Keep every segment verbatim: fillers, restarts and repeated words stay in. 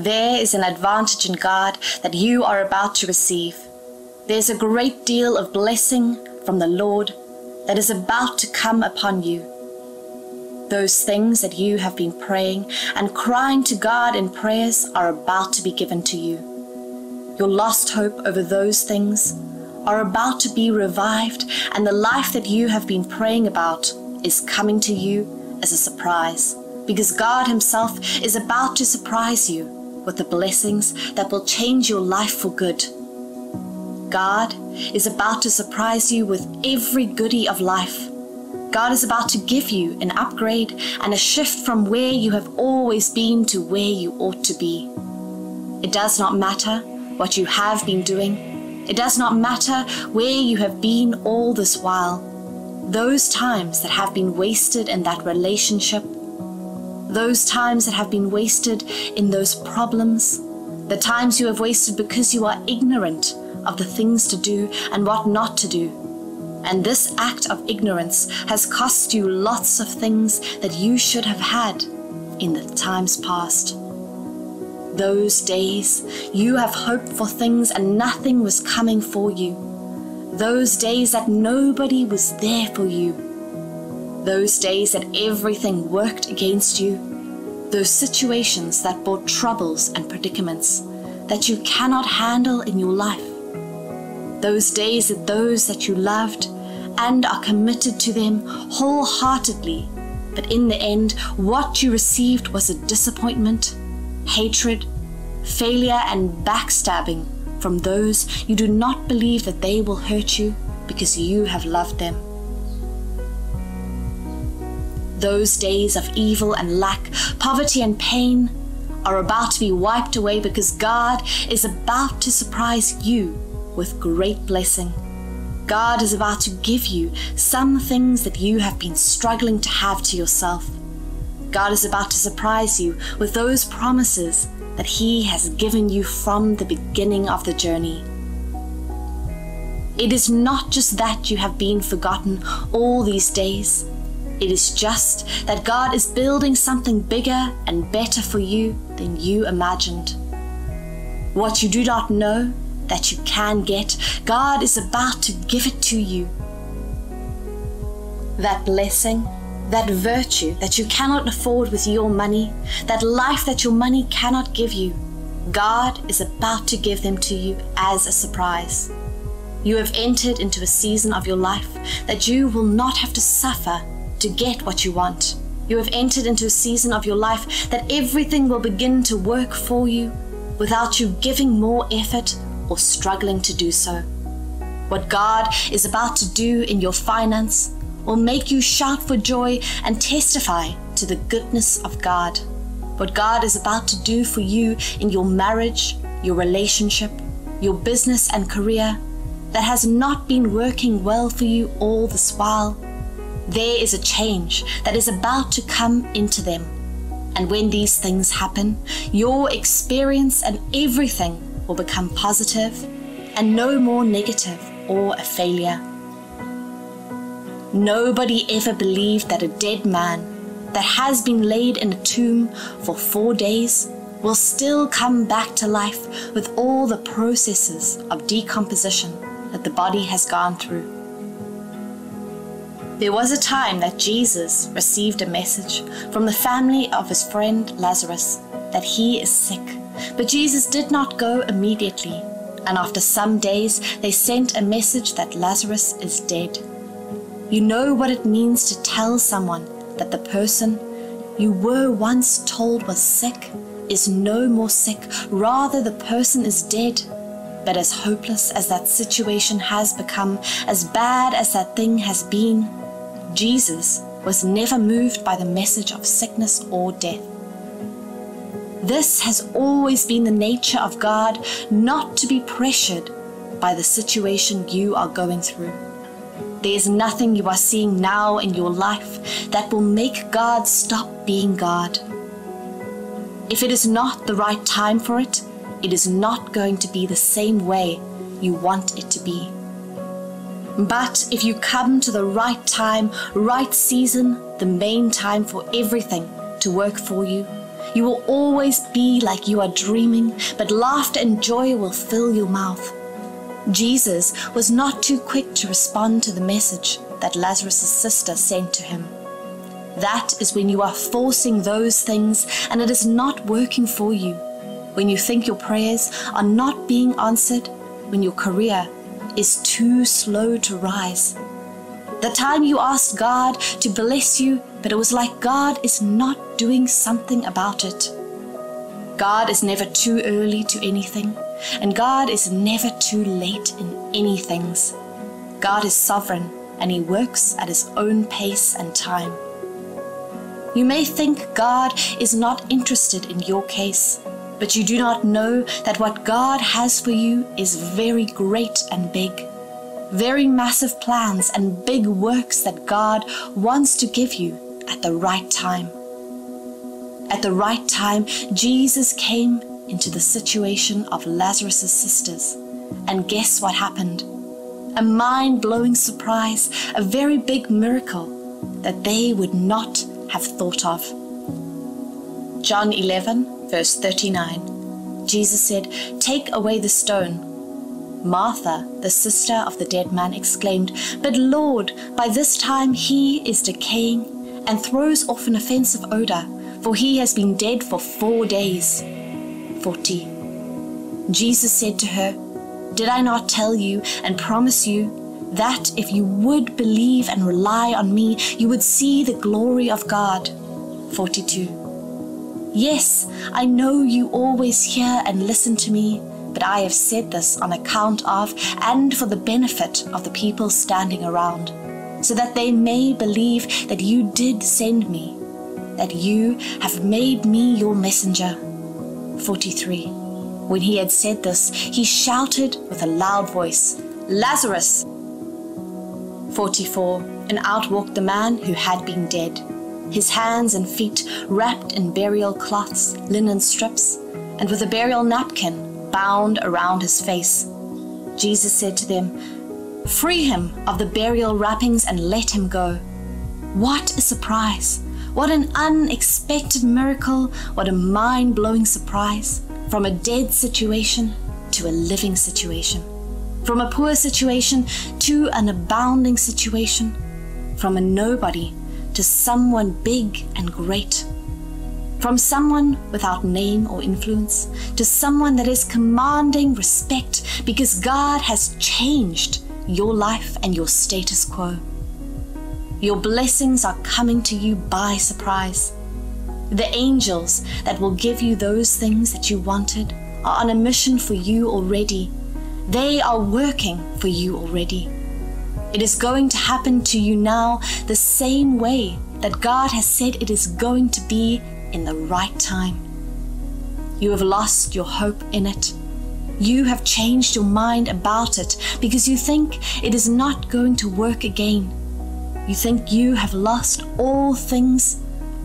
There is an advantage in God that you are about to receive. There's a great deal of blessing from the Lord that is about to come upon you. Those things that you have been praying and crying to God in prayers are about to be given to you. Your lost hope over those things are about to be revived, and the life that you have been praying about is coming to you as a surprise, because God Himself is about to surprise you with the blessings that will change your life for good. God is about to surprise you with every goodie of life. God is about to give you an upgrade and a shift from where you have always been to where you ought to be. It does not matter what you have been doing. It does not matter where you have been all this while. Those times that have been wasted in that relationship, those times that have been wasted in those problems, the times you have wasted because you are ignorant of the things to do and what not to do. And this act of ignorance has cost you lots of things that you should have had in the times past. Those days you have hoped for things and nothing was coming for you. Those days that nobody was there for you. Those days that everything worked against you. Those situations that brought troubles and predicaments that you cannot handle in your life. Those days that those that you loved and are committed to them wholeheartedly, but in the end, what you received was a disappointment, hatred, failure, and backstabbing from those you do not believe that they will hurt you because you have loved them. Those days of evil and lack, poverty and pain are about to be wiped away because God is about to surprise you with great blessing. God is about to give you some things that you have been struggling to have to yourself. God is about to surprise you with those promises that He has given you from the beginning of the journey. It is not just that you have been forgotten all these days. It is just that God is building something bigger and better for you than you imagined. What you do not know that you can get, God is about to give it to you. That blessing, that virtue that you cannot afford with your money, that life that your money cannot give you, God is about to give them to you as a surprise. You have entered into a season of your life that you will not have to suffer to get what you want. You have entered into a season of your life that everything will begin to work for you without you giving more effort or struggling to do so. What God is about to do in your finance will make you shout for joy and testify to the goodness of God. What God is about to do for you in your marriage, your relationship, your business and career that has not been working well for you all this while, there is a change that is about to come into them. And when these things happen, your experience and everything will become positive and no more negative or a failure. Nobody ever believed that a dead man that has been laid in a tomb for four days will still come back to life with all the processes of decomposition that the body has gone through. There was a time that Jesus received a message from the family of his friend Lazarus that he is sick. But Jesus did not go immediately, and after some days they sent a message that Lazarus is dead. You know what it means to tell someone that the person you were once told was sick is no more sick. Rather, the person is dead. But as hopeless as that situation has become, as bad as that thing has been, Jesus was never moved by the message of sickness or death. This has always been the nature of God, not to be pressured by the situation you are going through. There is nothing you are seeing now in your life that will make God stop being God. If it is not the right time for it, it is not going to be the same way you want it to be. But if you come to the right time, right season, the main time for everything to work for you, You will always be like you are dreaming, but laughter and joy will fill your mouth. Jesus was not too quick to respond to the message that Lazarus' sister sent to him. That is when you are forcing those things and it is not working for you. When you think your prayers are not being answered, when your career is too slow to rise. The time you asked God to bless you, but it was like God is not doing something about it. God is never too early to anything, and God is never too late in any things. God is sovereign, and He works at His own pace and time. You may think God is not interested in your case, but you do not know that what God has for you is very great and big. Very massive plans and big works that God wants to give you at the right time. At the right time, Jesus came into the situation of Lazarus' sisters. And guess what happened? A mind-blowing surprise, a very big miracle that they would not have thought of. John eleven, verse thirty-nine, Jesus said, "Take away the stone." Martha, the sister of the dead man, exclaimed, "But Lord, by this time he is decaying and throws off an offensive odor, for he has been dead for four days. forty. Jesus said to her, "Did I not tell you and promise you that if you would believe and rely on me, you would see the glory of God?" forty-two. "Yes, I know you always hear and listen to me, but I have said this on account of and for the benefit of the people standing around, so that they may believe that you did send me, that you have made me your messenger." forty-three. When he had said this, he shouted with a loud voice, "Lazarus!" forty-four. And out walked the man who had been dead, his hands and feet wrapped in burial cloths, linen strips, and with a burial napkin bound around his face. Jesus said to them, "Free him of the burial wrappings and let him go." What a surprise! What an unexpected miracle! What a mind-blowing surprise! From a dead situation to a living situation. From a poor situation to an abounding situation. From a nobody to someone big and great. From someone without name or influence to someone that is commanding respect because God has changed your life and your status quo. Your blessings are coming to you by surprise. The angels that will give you those things that you wanted are on a mission for you already. They are working for you already. It is going to happen to you now the same way that God has said it is going to be in the right time. You have lost your hope in it. You have changed your mind about it because you think it is not going to work again. You think you have lost all things,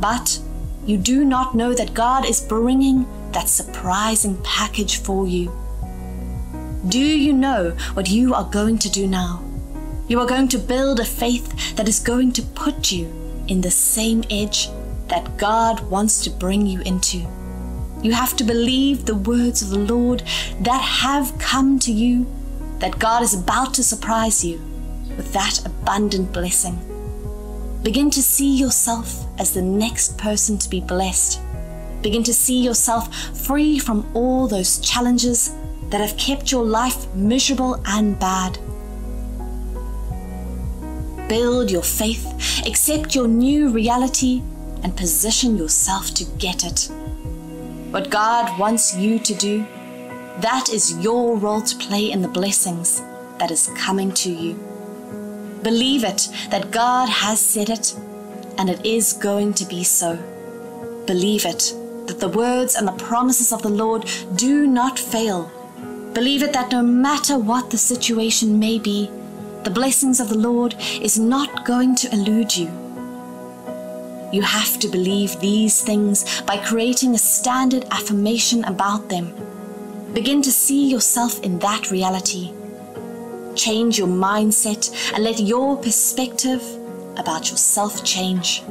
but you do not know that God is bringing that surprising package for you. Do you know what you are going to do now? You are going to build a faith that is going to put you in the same edge that God wants to bring you into. You have to believe the words of the Lord that have come to you, that God is about to surprise you with that abundant blessing. Begin to see yourself as the next person to be blessed. Begin to see yourself free from all those challenges that have kept your life miserable and bad. Build your faith, accept your new reality, and position yourself to get it. What God wants you to do, that is your role to play in the blessings that is coming to you. Believe it that God has said it, and it is going to be so. Believe it that the words and the promises of the Lord do not fail. Believe it that no matter what the situation may be, the blessings of the Lord is not going to elude you. You have to believe these things by creating a standard affirmation about them. Begin to see yourself in that reality. Change your mindset and let your perspective about yourself change.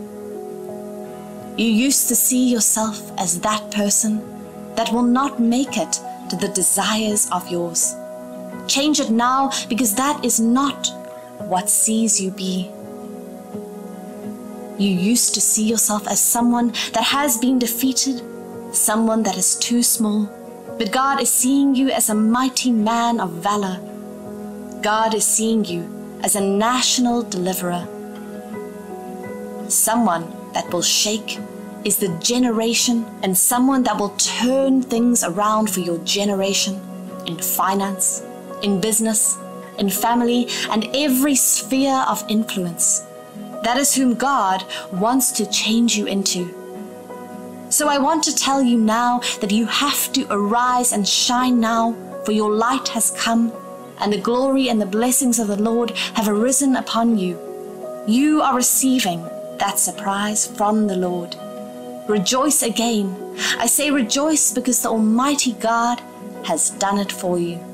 You used to see yourself as that person that will not make it to the desires of yours. Change it now, because that is not what sees you be. You used to see yourself as someone that has been defeated, someone that is too small. But God is seeing you as a mighty man of valor. God is seeing you as a national deliverer. Someone that will shake is the generation, and someone that will turn things around for your generation in finance, in business, in family, and every sphere of influence. That is whom God wants to change you into. So I want to tell you now that you have to arise and shine now, for your light has come, and the glory and the blessings of the Lord have arisen upon you. You are receiving that surprise from the Lord. Rejoice again. I say rejoice, because the Almighty God has done it for you.